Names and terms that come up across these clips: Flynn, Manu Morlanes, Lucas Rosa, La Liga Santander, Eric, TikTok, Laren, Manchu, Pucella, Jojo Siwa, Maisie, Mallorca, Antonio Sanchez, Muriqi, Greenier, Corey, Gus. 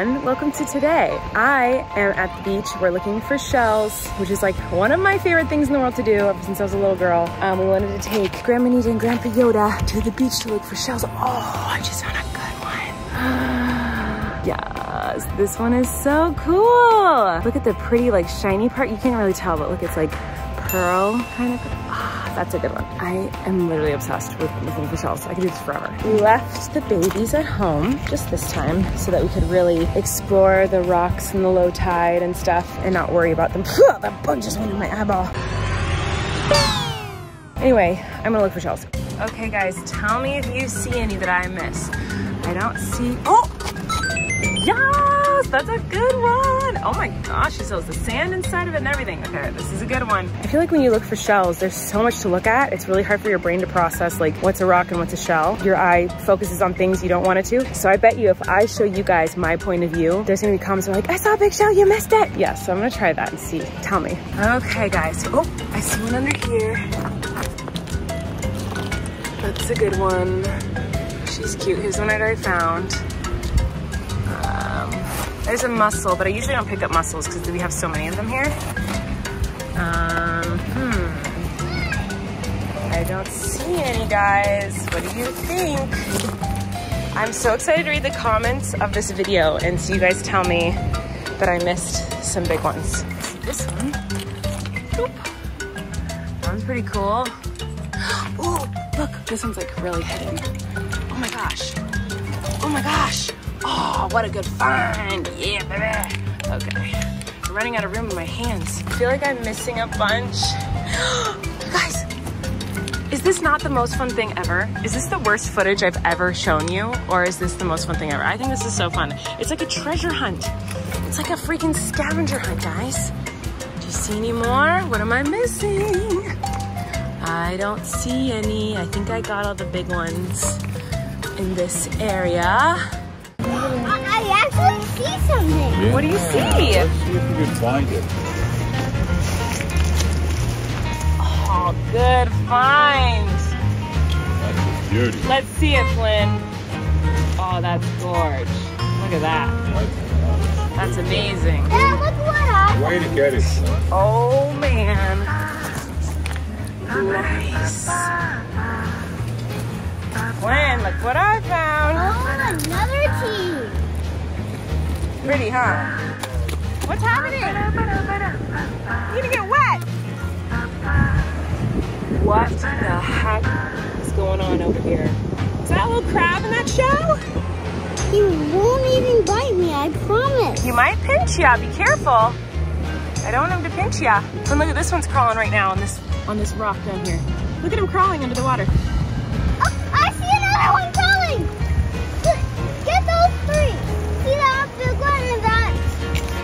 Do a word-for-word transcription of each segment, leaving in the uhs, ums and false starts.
everyone, welcome to today. I am at the beach. We're looking for shells, which is like one of my favorite things in the world to do ever since I was a little girl. Um, we wanted to take Grandma Nita and Grandpa Yoda to the beach to look for shells. Oh, I just found a good one. Yes, this one is so cool. Look at the pretty like shiny part. You can't really tell, but look, it's like pearl kind of. Ah, that's a good one. I am literally obsessed with looking for shells. I could do this forever. We left the babies at home just this time so that we could really explore the rocks and the low tide and stuff and not worry about them. That bug just went in my eyeball. Anyway, I'm gonna look for shells. Okay guys, tell me if you see any that I missed. I don't see, oh! Yes, that's a good one. Oh my gosh, so it's the sand inside of it and everything. Okay, this is a good one. I feel like when you look for shells, there's so much to look at. It's really hard for your brain to process like what's a rock and what's a shell. Your eye focuses on things you don't want it to. So I bet you if I show you guys my point of view, there's gonna be comments like, I saw a big shell, you missed it. Yes, yeah, so I'm gonna try that and see. Tell me. Okay guys, oh, I see one under here. That's a good one. She's cute. Here's one I'd already found. There's a mussel, but I usually don't pick up mussels because we have so many of them here. Um, hmm. I don't see any, guys. What do you think? I'm so excited to read the comments of this video and see you guys tell me that I missed some big ones. Let's see this one. Oop. That one's pretty cool. Oh, look, this one's like really hidden. Oh my gosh. Oh my gosh. Oh, what a good find. Yeah, baby. Okay. I'm running out of room in my hands. I feel like I'm missing a bunch. You guys, is this not the most fun thing ever? Is this the worst footage I've ever shown you? Or is this the most fun thing ever? I think this is so fun. It's like a treasure hunt. It's like a freaking scavenger hunt, guys. Do you see any more? What am I missing? I don't see any. I think I got all the big ones in this area. I actually see something. Yeah. What do you see? Let's see if we can find it. Oh, good find. That's a beauty. Let's see it, Flynn. Oh, that's gorge. Look at that. That's amazing. Yeah, look what I... Way to get it. Oh, man. Nice. Flynn, look what I found. Oh, another tea. Pretty, huh? What's happening? You're gonna get wet! What the heck is going on over here? Is that a little crab in that shell? He won't even bite me, I promise. He might pinch ya, be careful. I don't want him to pinch ya. And look at this one's crawling right now on this on this rock down here. Look at him crawling under the water. Oh, I see another one crawling! Get those three!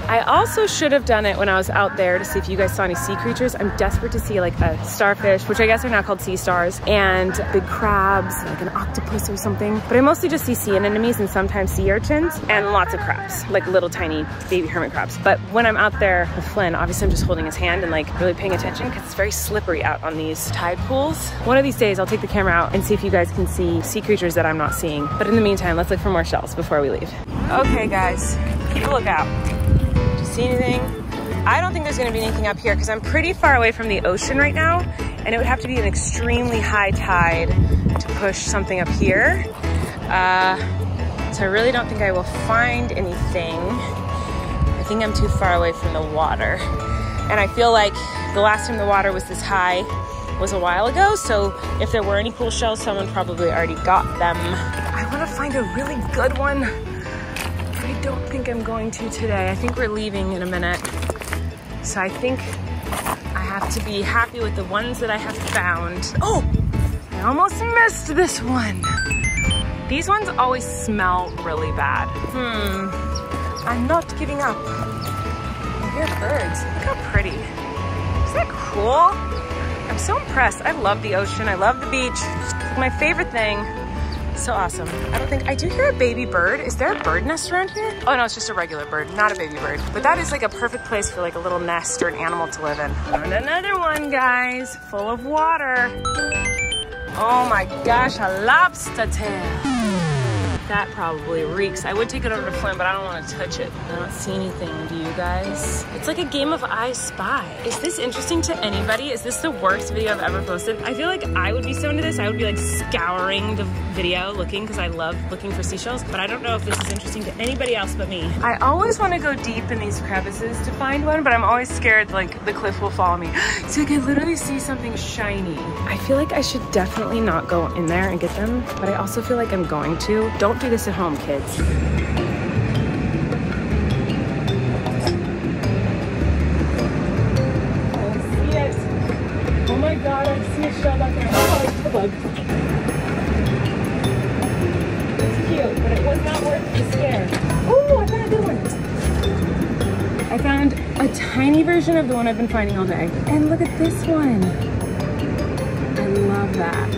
I also should have done it when I was out there to see if you guys saw any sea creatures. I'm desperate to see like a starfish, which I guess are now called sea stars, and big crabs, like an octopus or something. But I mostly just see sea anemones and sometimes sea urchins and lots of crabs, like little tiny baby hermit crabs. But when I'm out there with Flynn, obviously I'm just holding his hand and like really paying attention because it's very slippery out on these tide pools. One of these days I'll take the camera out and see if you guys can see sea creatures that I'm not seeing. But in the meantime, let's look for more shells before we leave. Okay guys, keep a lookout. Do you see anything? I don't think there's gonna be anything up here because I'm pretty far away from the ocean right now and it would have to be an extremely high tide to push something up here. Uh, so I really don't think I will find anything. I think I'm too far away from the water. And I feel like the last time the water was this high was a while ago, so if there were any cool shells, someone probably already got them. I wanna find a really good one. I don't think I'm going to today. I think we're leaving in a minute. So I think I have to be happy with the ones that I have found. Oh, I almost missed this one. These ones always smell really bad. Hmm, I'm not giving up. I hear birds, look how pretty. Is that cool? I'm so impressed. I love the ocean, I love the beach. It's my favorite thing. So awesome. I don't think, I do hear a baby bird. Is there a bird nest around here? Oh no, it's just a regular bird, not a baby bird. But that is like a perfect place for like a little nest or an animal to live in. And another one, guys, full of water. Oh my gosh, a lobster tail. that probably reeks. I would take it over to Flynn, but I don't want to touch it. I don't see anything, do you guys? It's like a game of I Spy. Is this interesting to anybody? Is this the worst video I've ever posted? I feel like I would be so into this. I would be like scouring the video looking, because I love looking for seashells, but I don't know if this is interesting to anybody else but me. I always want to go deep in these crevices to find one, but I'm always scared like the cliff will follow me. So I can literally see something shiny. I feel like I should definitely not go in there and get them, but I also feel like I'm going to. Don't do this at home, kids. I see it. Oh my God, I see a shell back there. Oh, it's a bug. It's cute, but it was not worth the scare. Oh, I found a good one. I found a tiny version of the one I've been finding all day. And look at this one. I love that.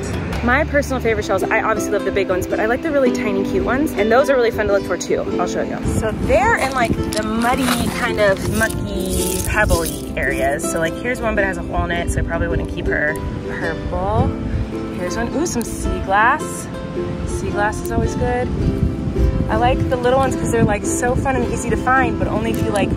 My personal favorite shells, I obviously love the big ones, but I like the really tiny cute ones, and those are really fun to look for too. I'll show you. So they're in like the muddy, kind of mucky, pebbly areas. So like here's one, but it has a hole in it, so I probably wouldn't keep her. Purple. Here's one. Ooh, some sea glass. Sea glass is always good. I like the little ones because they're like so fun and easy to find, but only if you like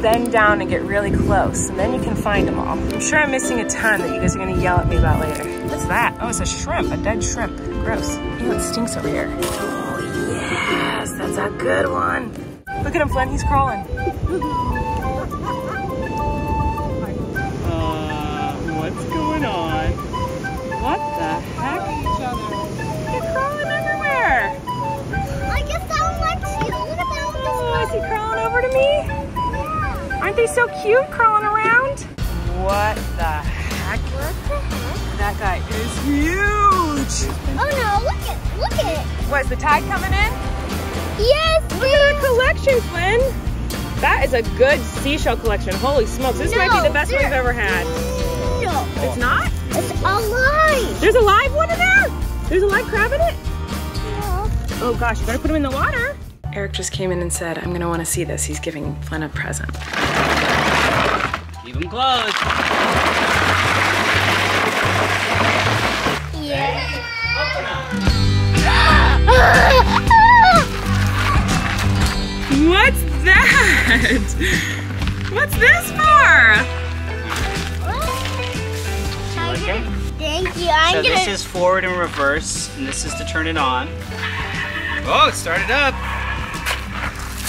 bend down and get really close, and then you can find them all. I'm sure I'm missing a ton that you guys are gonna yell at me about later. What's that? Oh, it's a shrimp, a dead shrimp. Gross. Ew, it stinks over here. Oh, yes, that's a good one. Look at him, Flynn, he's crawling. Uh, what's going on? What the heck? They're crawling everywhere. I guess I want to. What about this? Oh, is he crawling over to me? Yeah. Aren't they so cute, crawling around? What the heck? What the heck? That guy is huge! Oh no, look at it, look at it! What, is the tide coming in? Yes, look please. At our collection, Flynn! That is a good seashell collection. Holy smokes, this no, might be the best one I've ever had. No. It's not? It's alive! There's a live one in there? There's a live crab in it? No. Oh gosh, you better put him in the water. Eric just came in and said, I'm gonna wanna see this. He's giving Flynn a present. Keep him close. What's that? What's this for? Okay. Thank you. I'm so gonna... this is forward and reverse, and this is to turn it on. Oh, it started up.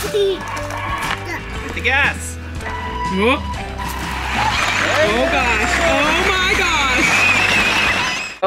Hit the gas. Whoop. Oh gosh. Oh my gosh.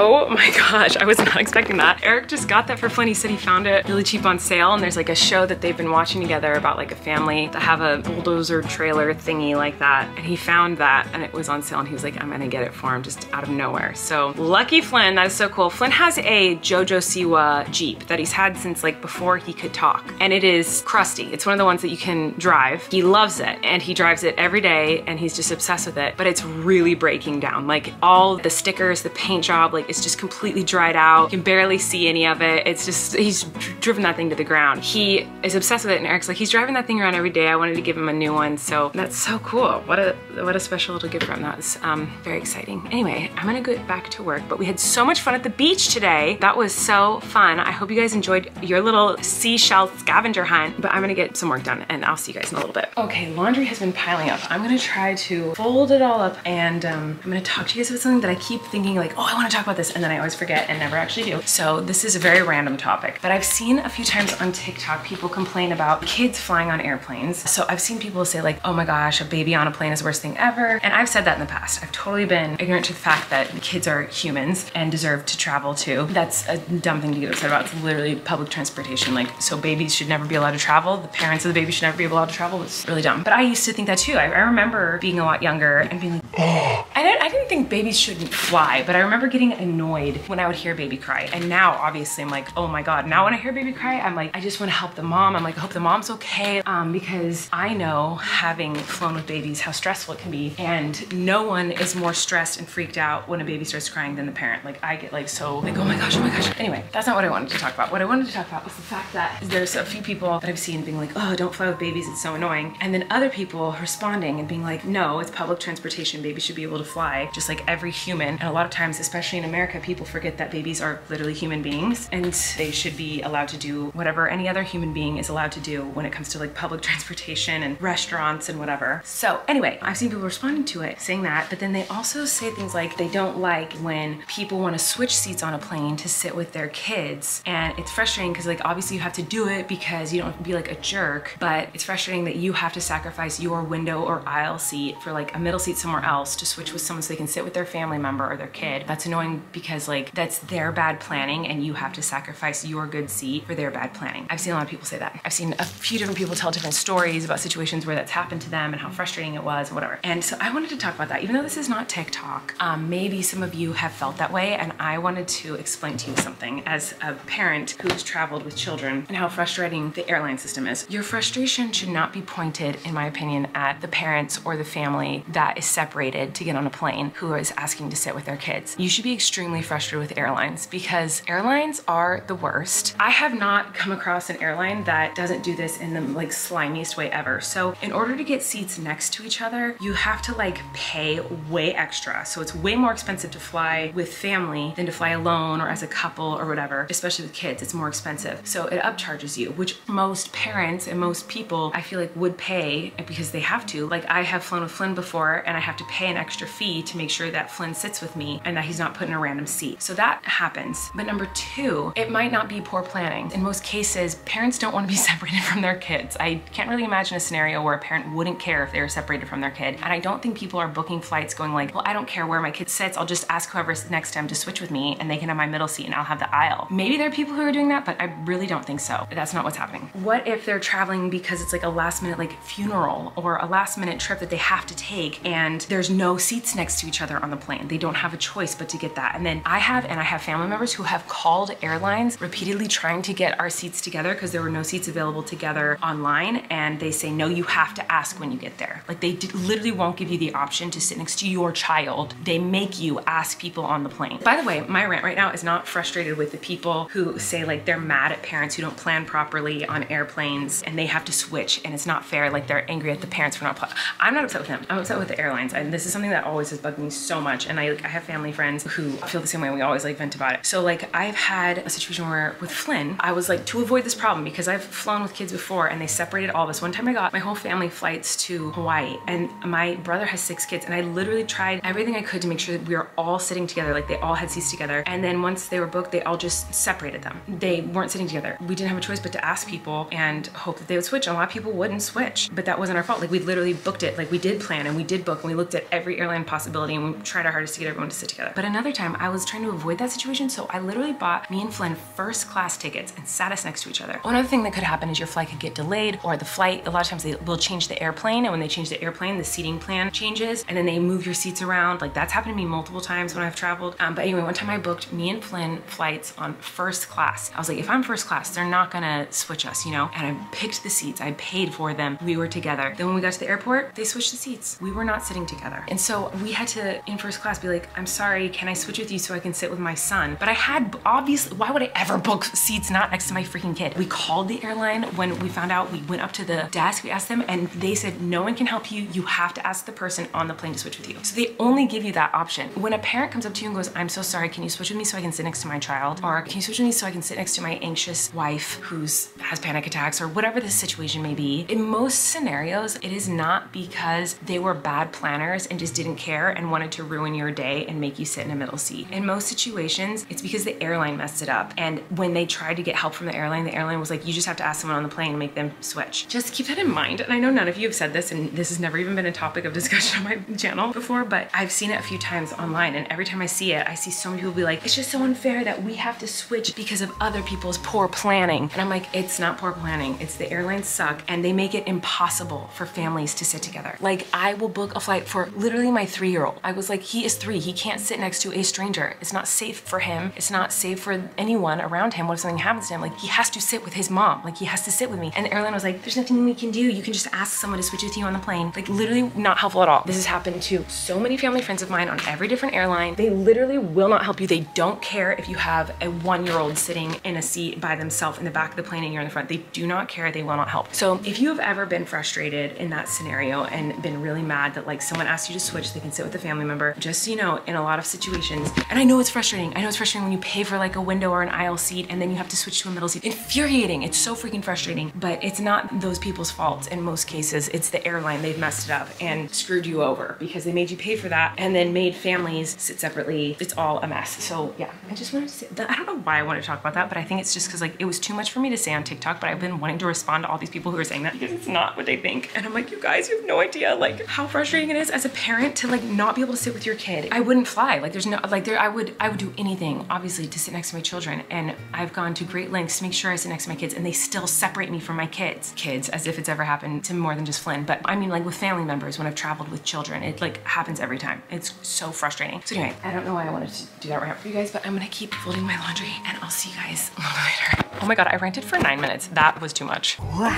Oh my gosh, I was not expecting that. Eric just got that for Flynn. He said he found it really cheap on sale, and there's like a show that they've been watching together about like a family that have a bulldozer trailer thingy like that. And he found that and it was on sale and he was like, I'm gonna get it for him just out of nowhere. So lucky Flynn, that is so cool. Flynn has a Jojo Siwa Jeep that he's had since like before he could talk. And it is crusty. It's one of the ones that you can drive. He loves it and he drives it every day and he's just obsessed with it, but it's really breaking down. Like all the stickers, the paint job, like it's just completely dried out. You can barely see any of it. It's just, he's dr driven that thing to the ground. He is obsessed with it, and Eric's like, he's driving that thing around every day. I wanted to give him a new one, so that's so cool. What a what a special little gift from that. It's um, very exciting. Anyway, I'm gonna get back to work, but we had so much fun at the beach today. That was so fun. I hope you guys enjoyed your little seashell scavenger hunt, but I'm gonna get some work done, and I'll see you guys in a little bit. Okay, laundry has been piling up. I'm gonna try to fold it all up, and um, I'm gonna talk to you guys about something that I keep thinking like, oh, I wanna talk about this, and then I always forget and never actually do. So this is a very random topic, but I've seen a few times on TikTok people complain about kids flying on airplanes. So I've seen people say like, oh my gosh, a baby on a plane is the worst thing ever. And I've said that in the past. I've totally been ignorant to the fact that kids are humans and deserve to travel too. That's a dumb thing to get upset about. It's literally public transportation. Like, so babies should never be allowed to travel. The parents of the baby should never be allowed to travel. It's really dumb. But I used to think that too. I, I remember being a lot younger and being like, oh. I didn't, I didn't think babies shouldn't fly, but I remember getting annoyed when I would hear baby cry. And now obviously I'm like, oh my God, now when I hear baby cry, I'm like, I just want to help the mom. I'm like, I hope the mom's okay. Um, because I know, having flown with babies, how stressful it can be. And no one is more stressed and freaked out when a baby starts crying than the parent. Like I get like, so like, oh my gosh, oh my gosh. Anyway, that's not what I wanted to talk about. What I wanted to talk about was the fact that there's a few people that I've seen being like, oh, don't fly with babies, it's so annoying. And then other people responding and being like, no, it's public transportation. Babies should be able to fly, just like every human. And a lot of times, especially in America, people forget that babies are literally human beings and they should be allowed to do whatever any other human being is allowed to do when it comes to like public transportation and restaurants and whatever. So anyway, I've seen people responding to it, saying that, but then they also say things like they don't like when people want to switch seats on a plane to sit with their kids. And it's frustrating because like obviously you have to do it because you don't have to be like a jerk, but it's frustrating that you have to sacrifice your window or aisle seat for like a middle seat somewhere else to switch with someone so they can sit with their family member or their kid. That's annoying because like that's their bad planning and you have to sacrifice your good seat for their bad planning. I've seen a lot of people say that. I've seen a few different people tell different stories about situations where that's happened to them and how frustrating it was and whatever. And so I wanted to talk about that. Even though this is not TikTok, um, maybe some of you have felt that way, and I wanted to explain to you something as a parent who's traveled with children and how frustrating the airline system is. Your frustration should not be pointed, in my opinion, at the parents or the family that is separated to get on a plane who is asking to sit with their kids. You should be extremely frustrated with airlines because airlines are the worst. I have not come across an airline that doesn't do this in the like slimiest way ever. So in order to get seats next to each other, you have to like pay way extra. So it's way more expensive to fly with family than to fly alone or as a couple or whatever, especially with kids. It's more expensive. So it upcharges you, which most parents and most people I feel like would pay because they have to. Like I have flown with Flynn before and I have to pay an extra fee to make sure that Flynn sits with me and that he's not put in a random seat. So that happens. But number two, it might not be poor planning. In most cases, parents don't want to be separated from their kids. I can't really imagine a scenario where a parent wouldn't care if they were separated from their kid. And I don't think people are booking flights going like, well, I don't care where my kid sits. I'll just ask whoever's next to him to switch with me and they can have my middle seat and I'll have the aisle. Maybe there are people who are doing that, but I really don't think so. That's not what's happening. What if they're traveling because it's like a last minute like funeral or a last minute trip that they have to take and there's no seats next to each other on the plane? They don't have a choice but to get that. And then I have, and I have family members who have called airlines repeatedly trying to get our seats together because there were no seats available together online. And they say, no, you have to ask when you get there. Like they did, literally won't give you the option to sit next to your child. They make you ask people on the plane. By the way, my rant right now is not frustrated with the people who say like they're mad at parents who don't plan properly on airplanes and they have to switch and it's not fair. Like they're angry at the parents for not planning. I'm not upset with them. I'm upset with the airlines. And this is something that always has bugged me so much. And I, like, I have family friends who feel the same way. We always like vent about it. So like I've had a situation where with Flynn, I was like, to avoid this problem because I've flown with kids before and they separated all of us. One time I got my whole family flights to Hawaii and my brother has six kids and I literally tried everything I could to make sure that we were all sitting together. Like they all had seats together. And then once they were booked, they all just separated them. They weren't sitting together. We didn't have a choice but to ask people and hope that they would switch. And a lot of people wouldn't switch, but that wasn't our fault. Like we literally booked it. Like we did plan and we did book and we looked at every airline possibility and we tried our hardest to get everyone to sit together. But another time I was trying to avoid that situation. So I literally bought me and Flynn first class tickets and sat us next to each other. One other thing that could happen is your flight could get delayed or the flight, a lot of times they will change the airplane. And when they change the airplane, the seating plan changes and then they move your seats around. Like that's happened to me multiple times when I've traveled. Um, but anyway, one time I booked me and Flynn flights on first class. I was like, if I'm first class, they're not gonna switch us, you know? And I picked the seats, I paid for them, we were together. Then when we got to the airport, they switched the seats. We were not sitting together. And so we had to, in first class, be like, I'm sorry, can I switch with you so I can sit with my son? But I had, obviously, why would I ever book seats not next to my freaking kid? We called the airline when we found out. We went up to the desk, we asked them, and they said, no one can help you. You have to ask the person on the plane to switch with you. So they only give you that option. When a parent comes up to you and goes, I'm so sorry, can you switch with me so I can sit next to my child? Or can you switch with me so I can sit next to my anxious wife who's has panic attacks or whatever the situation may be? In most scenarios, it is not because they were bad planners and just didn't care and wanted to ruin your day and make you sit in a middle seat. In most situations, it's because the airline messed it up. And when they tried to get help from the airline, the airline was like, you just have to ask someone on the plane and make them switch. Just keep that in mind. And I know none of you have said this, and this has never even been a topic of discussion on my channel before, but I've seen it a few times online. And every time I see it, I see so many people be like, it's just so unfair that we have to switch because of other people's poor planning. And I'm like, it's not poor planning. It's the airlines suck and they make it impossible for families to sit together. Like I will book a flight for literally my three-year-old. I was like, he is three. He can't sit next to a stranger. It's not safe for him. It's not safe for anyone around him. What if something happens to him? Like he has to sit with his mom. Like he has to sit with me. And the airline was like, there's nothing we can do. You can just ask someone to switch with you on the plane. Like literally not helpful at all. This has happened to so many family friends of mine on every different airline. They literally will not help you. They don't care if you have a one-year-old sitting in a seat by themselves in the back of the plane and you're in the front. They do not care. They will not help. So if you have ever been frustrated in that scenario and been really mad that like someone asked you to switch, we can sit with a family member, just so you know, in a lot of situations. And I know it's frustrating. I know it's frustrating when you pay for like a window or an aisle seat and then you have to switch to a middle seat. Infuriating, it's so freaking frustrating, but it's not those people's fault in most cases. It's the airline, they've messed it up and screwed you over because they made you pay for that and then made families sit separately. It's all a mess. So yeah, I just wanted to say that. I don't know why I want to talk about that, but I think it's just because like it was too much for me to say on TikTok, but I've been wanting to respond to all these people who are saying that because it's not what they think. And I'm like, you guys, you have no idea like how frustrating it is as a parent to like not be able to sit with your kid. I wouldn't fly. Like there's no, like there, I would, I would do anything obviously to sit next to my children. And I've gone to great lengths to make sure I sit next to my kids and they still separate me from my kids. Kids, as if it's ever happened to more than just Flynn. But I mean like with family members, when I've traveled with children, it like happens every time. It's so frustrating. So anyway, I don't know why I wanted to do that right for you guys, but I'm gonna keep folding my laundry and I'll see you guys a little later. Oh my God, I ranted for nine minutes. That was too much. Wow.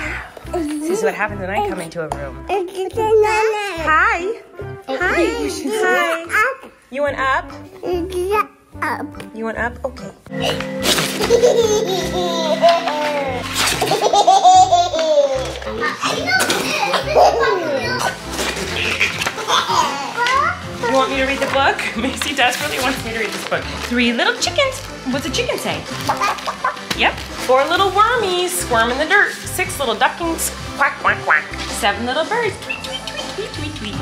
This is what happens when I come into a room. Hi. Oh, hi. Hi. You went up? Up. You went up? Okay. You want me to read the book? Maisie desperately wants me to read this book. Three little chickens. What's a chicken say? Yep. Four little wormies squirm in the dirt. Six little ducklings quack, quack, quack. Seven little birds tweet, tweet, tweet, tweet, tweet, tweet.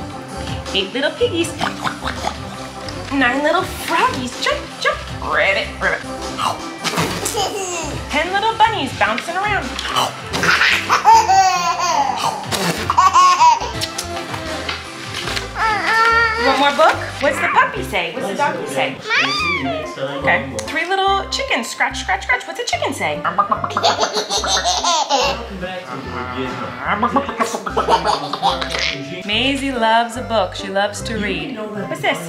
Eight little piggies quack, quack, quack, quack. Nine little froggies jump, jump, ribbit, ribbit. Ten little bunnies bouncing around. You want more book? What's the puppy say? What's the doggy say? Okay. Three little chickens scratch, scratch, scratch. What's a chicken say? Maisie loves a book. She loves to read. What's this?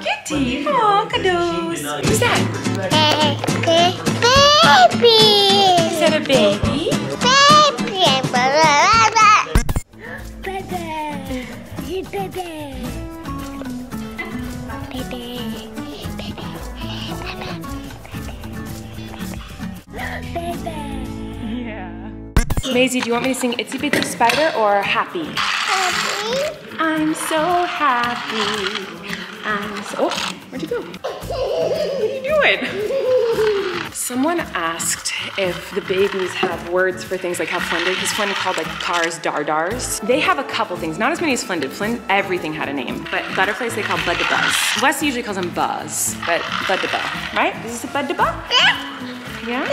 Kitty. Oh, cadoos. Who's that? Baby. Is that a baby? Baby. Baby. Baby. Baby. Baby. Yeah. Maisie, do you want me to sing Itsy Bitsy Spider or Happy? Happy. I'm so happy. I'm so... Oh, where'd you go? What are you doing? Someone asked if the babies have words for things like how Flynn did. His Flynn called like cars dardars. They have a couple things, not as many as Flynn did. Flynn, everything had a name. But butterflies they call bud de buzz. Wes usually calls them buzz, but bud de buzz, right? Is this a bud de buzz? Yeah. Yeah?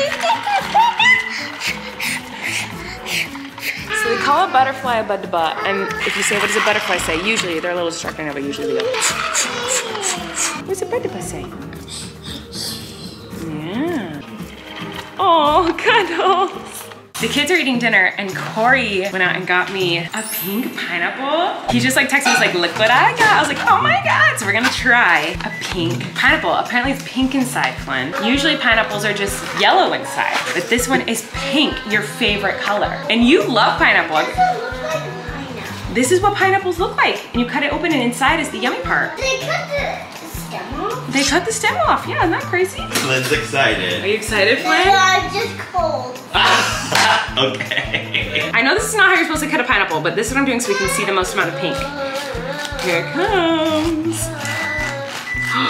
So they call a butterfly a bud de buzz, and if you say, what does a butterfly say? Usually, they're a little distracting now, but usually they go. What's a bud de buzz say? Yeah. Oh, cuddles. The kids are eating dinner, and Corey went out and got me a pink pineapple. He just like texted me, was like, look what I got. I was like, oh my God. So we're gonna try a pink pineapple. Apparently it's pink inside, Flynn. Usually pineapples are just yellow inside, but this one is pink, your favorite color. And you love pineapple. This is what pineapples look like. And you cut it open, and inside is the yummy part. They cut the stem off? They cut the stem off, yeah, isn't that crazy? Flynn's excited. Are you excited, Flynn? Yeah, I'm just cold. Okay. I know this is not how you're supposed to cut a pineapple, but this is what I'm doing so we can see the most amount of pink. Here it comes. Oh,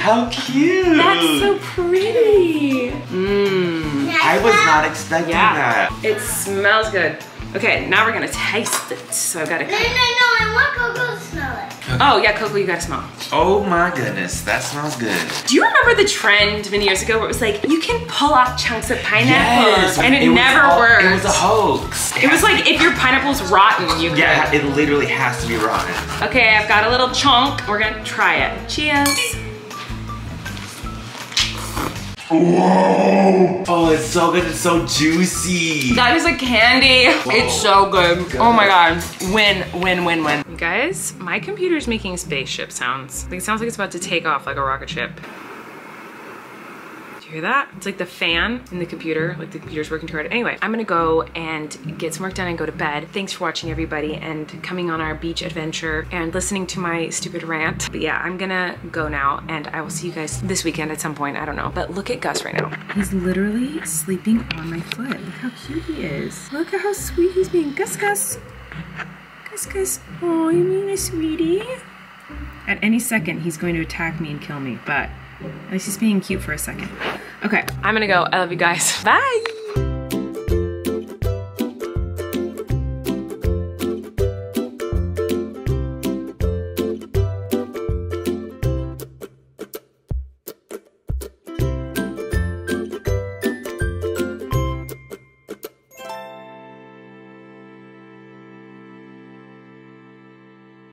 how cute. That's so pretty. Mmm. I was not expecting yeah. that. It smells good. Okay, now we're gonna taste it. So I've got to cut. No, no, no, I want Coco to smell it. Okay. Oh yeah, Coco, you gotta smell. Oh my goodness, that smells good. Do you remember the trend many years ago where it was like, you can pull off chunks of pineapple, yes, and it, it never all, worked. It was a hoax. It, it was like, if your pineapple's rotten, you could. Yeah, it literally has to be rotten. Okay, I've got a little chunk. We're gonna try it. Cheers. Whoa! Oh, it's so good. It's so juicy. That is a candy. Whoa. It's so good. good. Oh my God. Win, win, win, win. You guys, my computer's making spaceship sounds. Like, it sounds like it's about to take off like a rocket ship. Do You hear that? It's like the fan in the computer, like the computer's working toward it. Anyway, I'm gonna go and get some work done and go to bed. Thanks for watching, everybody, and coming on our beach adventure and listening to my stupid rant. But yeah, I'm gonna go now, and I will see you guys this weekend at some point, I don't know. But look at Gus right now. He's literally sleeping on my foot. Look how cute he is. Look at how sweet he's being. Gus, Gus. Gus, Gus. Oh, you mean a sweetie? At any second, he's going to attack me and kill me, but at least he's being cute for a second. Okay, I'm gonna go. I love you guys. Bye.